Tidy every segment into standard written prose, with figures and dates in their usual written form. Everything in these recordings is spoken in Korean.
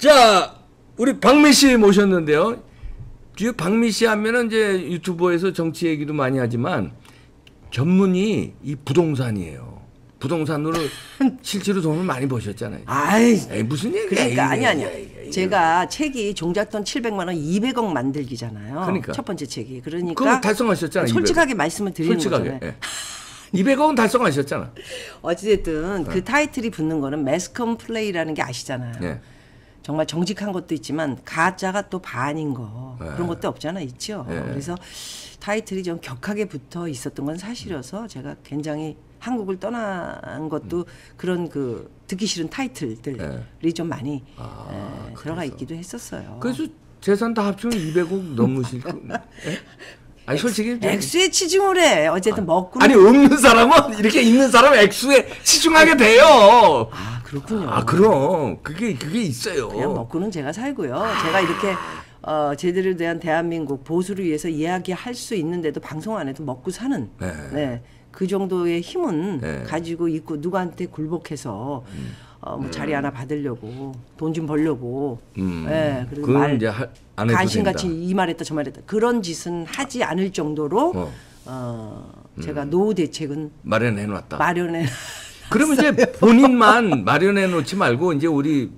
자, 우리 방미 씨 모셨는데요. 방미 씨 하면은 이제 유튜버에서 정치 얘기도 많이 하지만 전문이 이 부동산이에요. 부동산으로 실제로 돈을 많이 버셨잖아요. 아이, 에이, 무슨 얘기야? 그러니까 아니야. 제가 책이 종잣돈 700만 원 200억 만들기잖아요. 그러니까. 첫 번째 책이. 그러니까 그거 달성하셨잖아요. 솔직하게 200억. 말씀을 드리는 거잖아요. 예. 200억은 달성하셨잖아. 어찌됐든 그 타이틀이 붙는 거는 매스컴 플레이라는 게 아시잖아요. 예. 정말 정직한 것도 있지만 가짜가 또 반인 거. 예. 그런 것도 없잖아. 있죠. 예. 그래서 타이틀이 좀 격하게 붙어 있었던 건 사실이어서 제가 굉장히 한국을 떠난 것도 그런 그 듣기 싫은 타이틀들이 네. 좀 많이 들어가 있기도 했었어요. 그래서 재산 다 합치면 200억 넘으실 거. 아니 솔직히 액수에 치중을 해. 어쨌든 먹고. 아니 없는 사람은 이렇게 있는 사람은 액수에 치중하게 돼요. 아 그렇군요. 아 그럼 그게 있어요. 그냥 먹고는 제가 살고요. 제가 이렇게. 제대로 대한 대한민국 보수를 위해서 이야기할 수 있는데도 방송 안 해도 먹고 사는 네. 네, 그 정도의 힘은 네. 가지고 있고 누구한테 굴복해서 뭐 자리 하나 받으려고 돈 좀 벌려고 네, 그리고 말 이제 안 해도 간신같이 된다. 이 말했다 저 말했다 그런 짓은 하지 않을 정도로 제가 노후 대책은 마련해놨다. 그러면 이제 본인만 마련해놓지 말고 이제 우리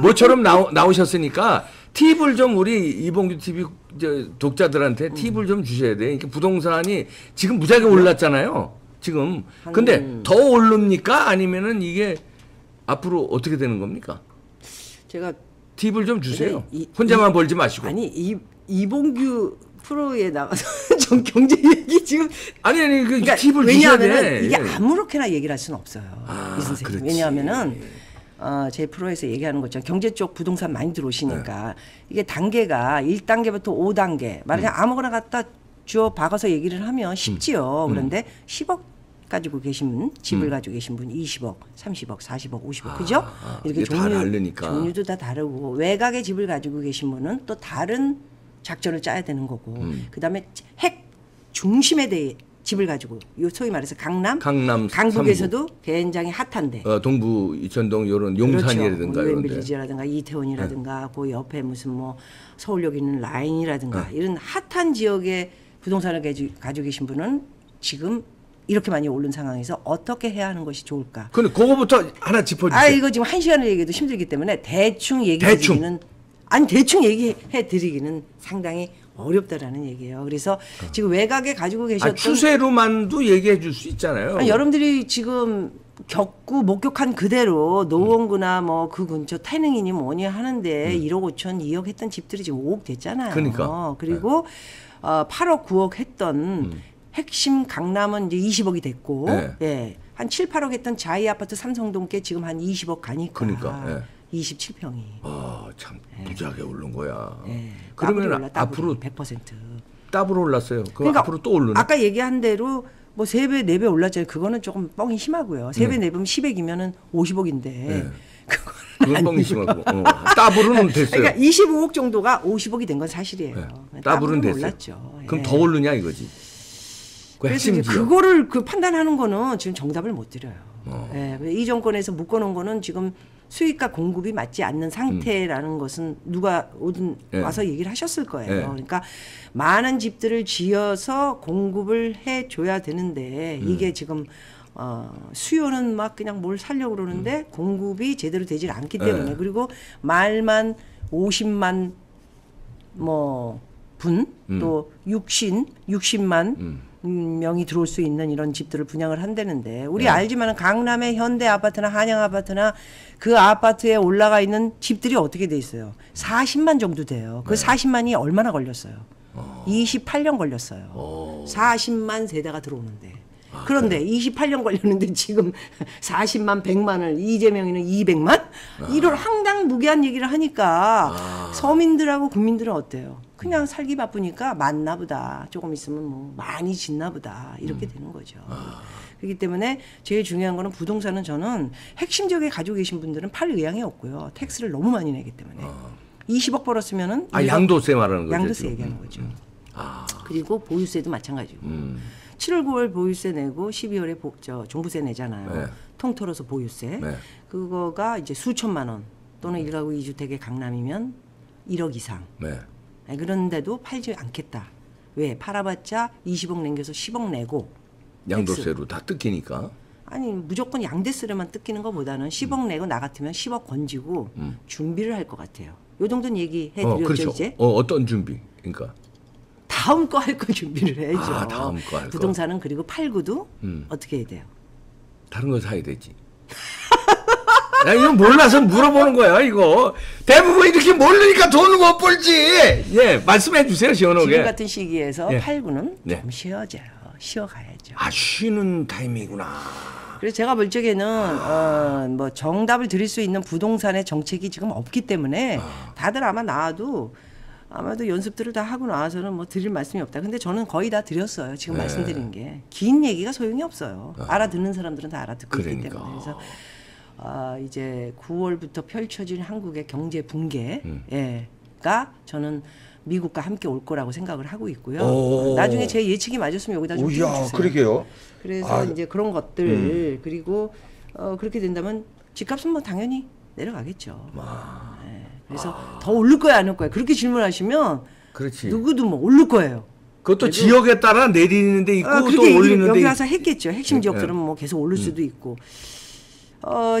모처럼 나오셨으니까 팁을 좀 우리 이봉규TV 독자들한테 팁을 좀 주셔야 돼. 그러니까 부동산이 지금 무지하게 올랐잖아요. 지금. 근데 더 오릅니까? 아니면은 이게 앞으로 어떻게 되는 겁니까? 제가 팁을 좀 주세요. 혼자만 벌지 마시고. 아니, 이봉규 프로에 나가서 전 경제 얘기 지금. 아니, 그러니까 팁을 주셔야 돼. 왜냐하면 이게 아무렇게나 얘기를 할 수는 없어요. 이 선생님. 왜냐하면은. 제 프로에서 얘기하는 것처럼 경제 쪽 부동산 많이 들어오시니까 네. 이게 단계가 1단계부터 5단계 말하자면 아무거나 갖다 주워 박아서 얘기를 하면 쉽지요. 그런데 10억 가지고 계신 집을 가지고 계신 분이 20억, 30억, 40억, 50억 그죠? 이렇게 종류도 다 다르고 외곽에 집을 가지고 계신 분은 또 다른 작전을 짜야 되는 거고 그다음에 핵 중심에 대해 집을 가지고 요 소위 말해서 강남 강북에서도 3부. 굉장히 핫한데 동부 이천동 요런 용산이라든가 그렇죠. 웬빌리지라든가 이태원이라든가 네. 그 옆에 무슨 뭐 서울역 있는 라인이라든가 네. 이런 핫한 지역에 부동산을 가지고 계신 분은 지금 이렇게 많이 오른 상황에서 어떻게 해야 하는 것이 좋을까? 근데 그거부터 하나 짚어주세요. 아 이거 지금 한 시간을 얘기해도 힘들기 때문에 대충 얘기해 드리기는 상당히 어렵다라는 얘기예요. 그래서 지금 외곽에 가지고 계셨던 추세로만도 얘기해 줄 수 있잖아요. 아니, 여러분들이 지금 겪고 목격한 그대로 노원구나 뭐 그 근처 태능이니 뭐니 하는데 1억 5천 2억 했던 집들이 지금 5억 됐잖아요. 그러니까. 그리고 8억 9억 했던 핵심 강남은 이제 20억이 됐고 네. 예, 한 7, 8억 했던 자이 아파트 삼성동께 지금 한 20억 가니까. 그러니까. 예. 27평이. 아, 참 무지하게 오른 거야. 네. 그러면 앞으로 100% 더블 올랐어요. 그러니까 앞으로 또 오르네. 아까 얘기한 대로 뭐 3배, 4배 올랐잖아요. 그거는 조금 뻥이 심하고요. 3배, 4배면 10억이면은 50억인데. 네. 그건 뻥이 심하고. 더블은 됐어요. 그러니까 25억 정도가 50억이 된 건 사실이에요. 네. 더블은 됐어요. 올랐죠. 그럼 더 오르냐 이거지. 그래서 이제 그거를 판단하는 거는 지금 정답을 못 드려요. 네. 이 정권에서 묶어놓은 거는 지금 수익과 공급이 맞지 않는 상태라는 것은 누가 오든 네. 와서 얘기를 하셨을 거예요. 네. 그러니까 많은 집들을 지어서 공급을 해줘야 되는데 이게 지금 수요는 막 그냥 뭘 살려고 그러는데 공급이 제대로 되질 않기 때문에 네. 그리고 말만 50만 뭐 분 또 60만 명이 들어올 수 있는 이런 집들을 분양을 한다는데 우리 네. 알지만 강남의 현대 아파트나 한양 아파트나 그 아파트에 올라가 있는 집들이 어떻게 돼 있어요? 40만 정도 돼요. 그 네. 40만이 얼마나 걸렸어요? 28년 걸렸어요. 40만 세대가 들어오는데 그런데 네. 28년 걸렸는데 지금 40만 100만을 이재명이는 200만? 이런 황당무계한 얘기를 하니까 서민들하고 국민들은 어때요? 그냥 살기 바쁘니까 많나 보다. 조금 있으면 뭐 많이 짓나 보다. 이렇게 되는 거죠. 그렇기 때문에 제일 중요한 거는 부동산은 저는 핵심 지역에 가지고 계신 분들은 팔 의향이 없고요. 택스를 너무 많이 내기 때문에. 20억 벌었으면은 양도세 말하는 거죠. 양도세 얘기하는 거죠. 그리고 보유세도 마찬가지고. 7월 9월 보유세 내고 12월에 종부세 내잖아요. 네. 통틀어서 보유세. 네. 그거가 이제 수천만 원. 또는 1가구 2주택의 강남이면 1억 이상. 네. 아니, 그런데도 팔지 않겠다. 왜? 팔아봤자 20억 낸겨서 10억 내고. 양도세로 다 뜯기니까. 아니 무조건 양대세로만 뜯기는 것보다는 10억 내고 나 같으면 10억 건지고 준비를 할 것 같아요. 요 정도는 얘기해드렸죠. 그렇죠. 이제. 어떤 준비? 그러니까. 다음 거 할 거 준비를 해야죠. 아, 다음 거 할 거. 부동산은 그리고 팔고도 어떻게 해야 돼요? 다른 거 사야 되지. 야, 이거 몰라서 물어보는 거야, 이거. 대부분 이렇게 모르니까 돈을 못 벌지. 예, 말씀해 주세요, 시원하게. 지금 같은 시기에서 예. 팔고는 네. 좀 쉬어져요. 쉬어가야죠. 아, 쉬는 타임이구나. 그래서 제가 볼 적에는 뭐 정답을 드릴 수 있는 부동산의 정책이 지금 없기 때문에 다들 아마 나와도 아마도 연습들을 다 하고 나와서는 뭐 드릴 말씀이 없다. 근데 저는 거의 다 드렸어요. 지금 네. 말씀드린 게. 긴 얘기가 소용이 없어요. 알아듣는 사람들은 다 알아듣고 그러니까. 있기 때문에. 그래서 이제 9월부터 펼쳐진 한국의 경제 붕괴가 저는 미국과 함께 올 거라고 생각을 하고 있고요. 나중에 제 예측이 맞았으면 여기다 좀 주세요. 그러게요. 그래서 이제 그런 것들 그리고 그렇게 된다면 집값은 뭐 당연히 내려가겠죠. 네. 그래서 더 오를 거야 안 올 거야 그렇게 질문하시면 그렇지. 누구도 뭐 오를 거예요. 그것도 지역에 따라 내리는 데 있고 또 올리는 데 있고. 여기 와서 했겠죠. 핵심 지역들은 뭐 계속 오를 수도 있고.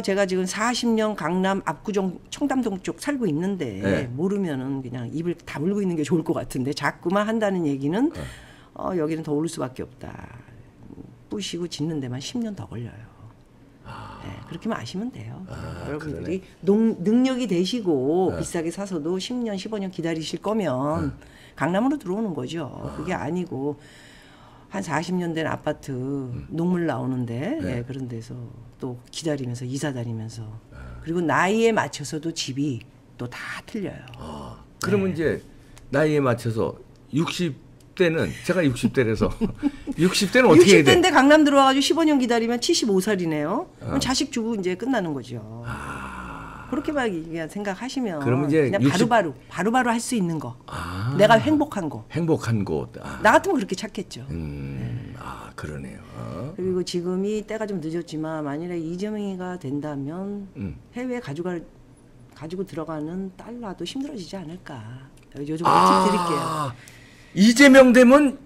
제가 지금 40년 강남 압구정 청담동 쪽 살고 있는데 네. 모르면은 그냥 입을 다물고 있는 게 좋을 것 같은데 자꾸만 한다는 얘기는 네. 여기는 더 오를 수밖에 없다. 뿌시고 짓는 데만 10년 더 걸려요. 네, 그렇게만 아시면 돼요. 여러분들이 능력이 되시고 네. 비싸게 사서도 10년 15년 기다리실 거면 강남으로 들어오는 거죠. 그게 아니고 한 40년 된 아파트 녹물 나오는데 네. 예, 그런 데서 또 기다리면서 이사 다니면서 그리고 나이에 맞춰서도 집이 또 다 틀려요. 그러면 네. 이제 나이에 맞춰서 60대는 제가 60대라서 60대는 어떻게 해야 돼? 60대인데 강남 들어와가지고 15년 기다리면 75살이네요. 그럼 자식 주고 이제 끝나는 거죠. 그렇게 막 생각하시면 그냥 바로바로 할 수 있는 거. 내가 행복한 거. 행복한 곳. 나 같으면 그렇게 찾겠죠. 네. 그러네요. 그리고 지금이 때가 좀 늦었지만 만일에 이재명이가 된다면 해외에 가지고 들어가는 달러도 힘들어지지 않을까. 요즘 팁 드릴게요. 이재명 되면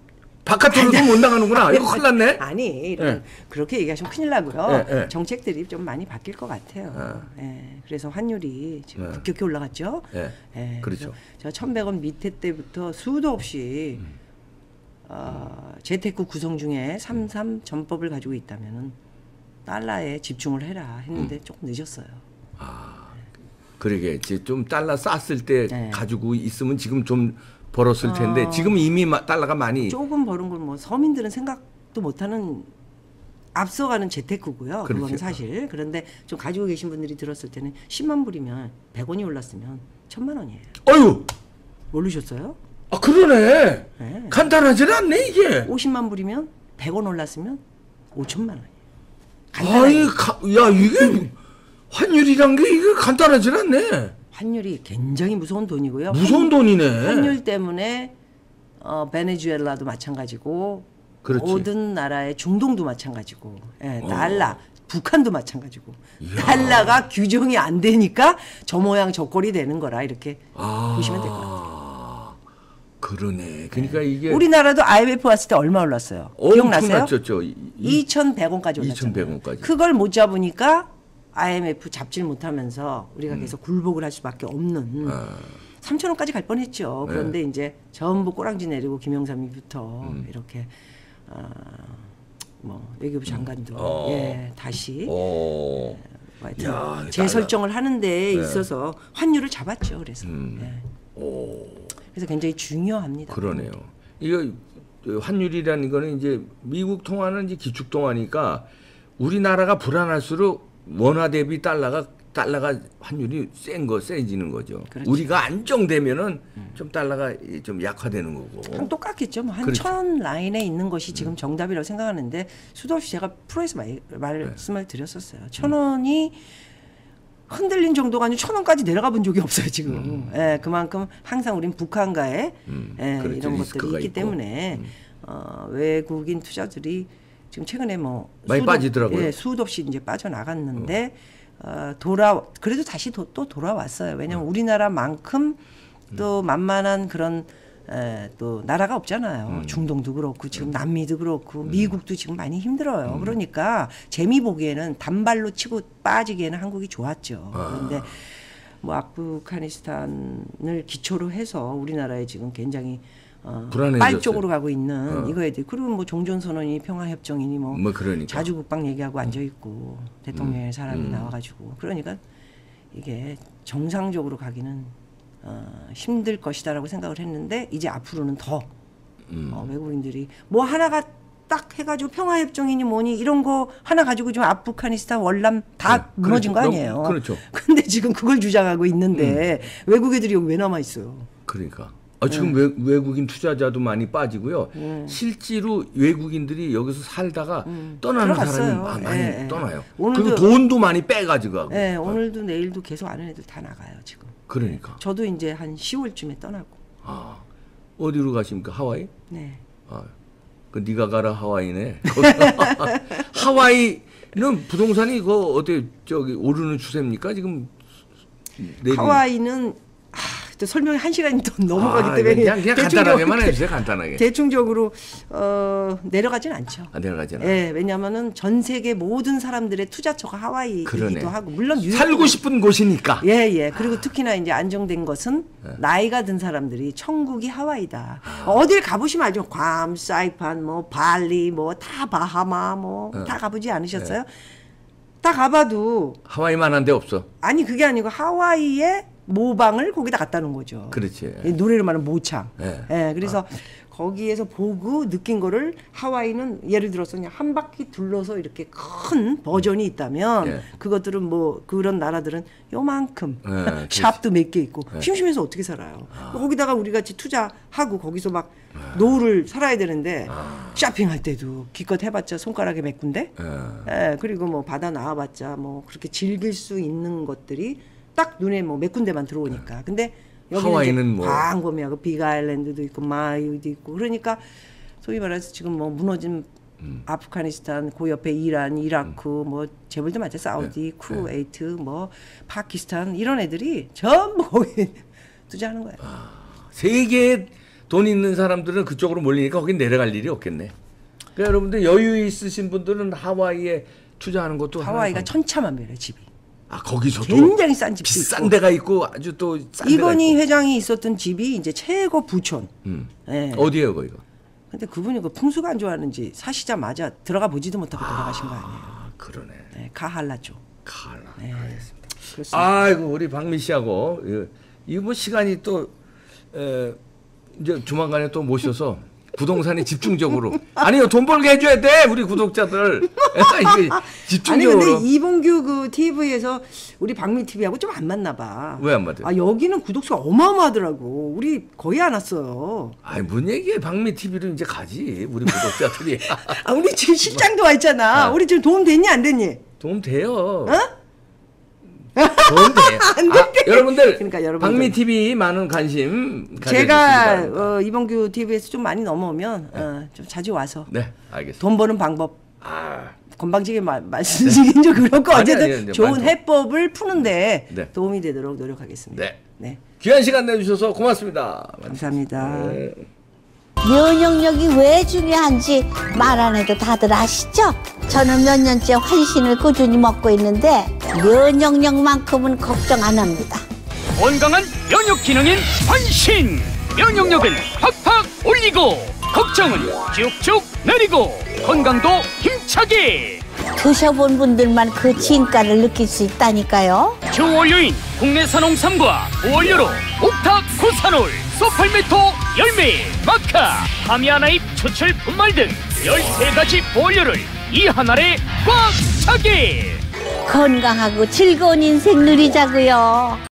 바깥으로도 못 나가는구나. 이거 큰일 났네. 아니, 네. 그렇게 얘기하시면 큰일 나고요. 네, 네. 정책들이 좀 많이 바뀔 것 같아요. 네, 그래서 환율이 지금 네. 급격히 올라갔죠. 네. 네, 그렇죠. 제가 1,100원 밑에 때부터 수도 없이 재테크 구성 중에 33 전법을 가지고 있다면 달러에 집중을 해라 했는데 조금 늦었어요. 네. 그러게 좀 달러 쌌을 때 네. 가지고 있으면 지금 좀 벌었을 텐데 지금 이미 달러가 많이 조금 벌은 걸 뭐 서민들은 생각도 못하는 앞서가는 재테크고요. 그렇죠. 그건 사실 그런데 좀 가지고 계신 분들이 들었을 때는 10만 불이면 100원이 올랐으면 1,000만 원이에요. 어휴 모르셨어요? 아 그러네. 네. 간단하지는 않네 이게. 50만 불이면 100원 올랐으면 5,000만 원이에요. 아니 야 이게 환율이란 게 이게 간단하지는 않네. 환율이 굉장히 무서운 돈이고요. 무서운 돈이네. 환율 때문에 베네수엘라도 마찬가지고 그렇지. 모든 나라의 중동도 마찬가지고 예, 달러, 북한도 마찬가지고 이야. 달러가 규정이 안 되니까 저 모양 저 꼴이 되는 거라 이렇게 보시면 될 것 같아요. 그러네. 그러니까 네. 이게 우리나라도 IMF 왔을 때 얼마 올랐어요? 기억나세요? 2,100원까지 올랐잖아요. 2,100원까지. 그걸 못 잡으니까 IMF 잡질 못하면서 우리가 계속 굴복을 할 수밖에 없는 3,000원까지 갈 뻔했죠. 그런데 네. 이제 전부 꼬랑지 내리고 김영삼이부터 이렇게 뭐 외교부 장관도 예, 다시 재설정을 하는 데에 네. 있어서 환율을 잡았죠. 그래서 예. 그래서 굉장히 중요합니다. 그러네요. 이거 환율이라는 거는 이제 미국 통화는 이제 기축 통화니까 우리나라가 불안할수록 원화 대비 달러가 환율이 세지는 거죠. 그렇죠. 우리가 안정되면은 좀 달러가 좀 약화되는 거고. 그럼 똑같겠죠. 뭐 한 1,000 라인에 있는 것이 지금 정답이라고 생각하는데 수도 없이 제가 프로에서 말씀을 드렸었어요. 1,000원이 흔들린 정도가 아니고 1,000원까지 내려가 본 적이 없어요 지금. 예, 그만큼 항상 우린 북한과의 예, 그렇죠. 이런 것들이 있기 때문에 외국인 투자들이 지금 최근에 뭐 많이 빠지더라고요. 예, 수도 없이 이제 빠져나갔는데 그래도 다시 또 돌아왔어요. 왜냐면 우리나라만큼 또 만만한 그런 또 나라가 없잖아요. 중동도 그렇고 지금 남미도 그렇고 미국도 지금 많이 힘들어요. 그러니까 재미 보기에는 단발로 치고 빠지기에는 한국이 좋았죠. 그런데 뭐 아프가니스탄을 기초로 해서 우리나라에 지금 굉장히 빨 쪽으로 가고 있는 이거에 대해, 그리고 뭐 종전선언이 평화협정이니 뭐 그러니까. 자주국방 얘기하고 앉아있고 대통령의 사람이 나와가지고, 그러니까 이게 정상적으로 가기는 힘들 것이다라고 생각을 했는데, 이제 앞으로는 더 외국인들이 뭐 하나가 딱 해가지고 평화협정이니 뭐니 이런 거 하나 가지고 좀 아프가니스탄 월남 다 무너진 거 아니에요. 그렇죠. 근데 지금 그걸 주장하고 있는데 외국 애들이 여기 왜 남아있어요. 그러니까. 지금 외국인 투자자도 많이 빠지고요. 실제로 외국인들이 여기서 살다가 떠나는 들어갔어요. 사람이 많이 떠나요. 그리고 돈도 많이 빼가지고 가고. 예, 오늘도 내일도 계속 아는 애들 다 나가요 지금. 그러니까. 저도 이제 한 10월쯤에 떠나고. 아, 어디로 가십니까? 하와이? 네. 아, 그 네가 가라 하와이네. 하와이는 부동산이 그 어때 저기 오르는 추세입니까 지금? 하와이는. 설명이 1시간이 더 넘어가기 때문에 그냥 간단하게만 해주세요. 간단하게. 대충적으로 내려가진 않죠. 내려가진 않아요. 예, 왜냐하면은 전 세계 모든 사람들의 투자처가 하와이이기도 하고, 물론 살고 싶은 곳이니까. 예예. 그리고 특히나 이제 안정된 것은 나이가 든 사람들이 천국이 하와이다. 어딜 가보시면 알죠. 괌, 사이판, 뭐 발리, 뭐 다 바하마, 뭐 다 가보지 않으셨어요? 다 가봐도 하와이만한 데 없어. 아니 그게 아니고 하와이에 모방을 거기다 갖다 놓은 거죠. 그렇지. 노래로 말하면 모창. 예, 그래서 거기에서 보고 느낀 거를, 하와이는 예를 들어서 그냥 한 바퀴 둘러서 이렇게 큰 버전이 있다면 그것들은 뭐 그런 나라들은 요만큼 샵도 몇 개 있고 심심해서 어떻게 살아요. 거기다가 우리 같이 투자하고 거기서 막 노후를 살아야 되는데 쇼핑할 때도 기껏 해봤자 손가락에 몇 군데. 예, 그리고 뭐 바다 나와봤자 뭐 그렇게 즐길 수 있는 것들이 딱 눈에 뭐 몇 군데만 들어오니까. 근데 여기는 광범위하고 뭐. 빅 아일랜드도 있고 마이도 있고, 그러니까 소위 말해서 지금 뭐 무너진 아프가니스탄, 그 옆에 이란, 이라크, 뭐 재벌도 많죠. 사우디, 쿠웨이트, 뭐 파키스탄 이런 애들이 전부 거기 투자하는 거예요. 세계에 돈 있는 사람들은 그쪽으로 몰리니까 거긴 내려갈 일이 없겠네. 그러니까 여러분들 여유 있으신 분들은 하와이에 투자하는 것도, 하와이가 천차만별이에요 집이. 아, 거기서도 굉장히 싼 집도 비싼 있고. 데가 있고 아주 또 싼 데가 있고. 이건희 회장이 있었던 집이 이제 최고 부촌. 예. 어디예요 거기가? 근데 그분이 그 풍수가 안 좋아하는지 사시자마자 들어가 보지도 못하고 돌아가신 거 아니에요. 그러네. 네, 카알라 쪽. 카알라. 네. 알겠습니다. 그렇습니다. 아이고 우리 방미 씨하고 이번 시간이 또 이제 조만간에 또 모셔서 부동산에 집중적으로. 아니요, 돈 벌게 해줘야 돼 우리 구독자들. 집중적으로. 아니 근데 이봉규 그 TV에서 우리 방미 TV하고 좀 안 맞나 봐. 왜 안 맞아요? 아 여기는 구독수가 어마어마하더라고. 우리 거의 안 왔어요. 아니 뭔 얘기해. 방미 TV로 이제 가지 우리 구독자들이. 아 우리 지금 실장도 와 있잖아. 우리 지금 도움 됐니 안 됐니? 도움 돼요. 어? 여러분들, 그러니까 방미 TV 많은 관심 제가 이봉규 TV에서 좀 많이 넘어오면 좀 자주 와서 알겠습니다. 돈 버는 방법 건방지게 말씀드리긴 좀 그렇고 어쨌든 좋은 해법을 푸는데 도움이 되도록 노력하겠습니다. 네, 귀한 시간 내주셔서 고맙습니다. 감사합니다. 면역력이 왜 중요한지 말 안 해도 다들 아시죠? 저는 몇 년째 환신을 꾸준히 먹고 있는데 면역력만큼은 걱정 안 합니다. 건강한 면역 기능인 환신! 면역력은 팍팍 올리고 걱정은 쭉쭉 내리고 건강도 힘차게! 드셔본 분들만 그 진가를 느낄 수 있다니까요. 주원료인 국내 산홍삼과 보원료로 옥타코사놀, 소팔메토 열매, 마카, 파미아나잎 추출 분말 등 13가지 보원료를 이 한 알에 꽉 차게! 건강하고 즐거운 인생 누리자고요.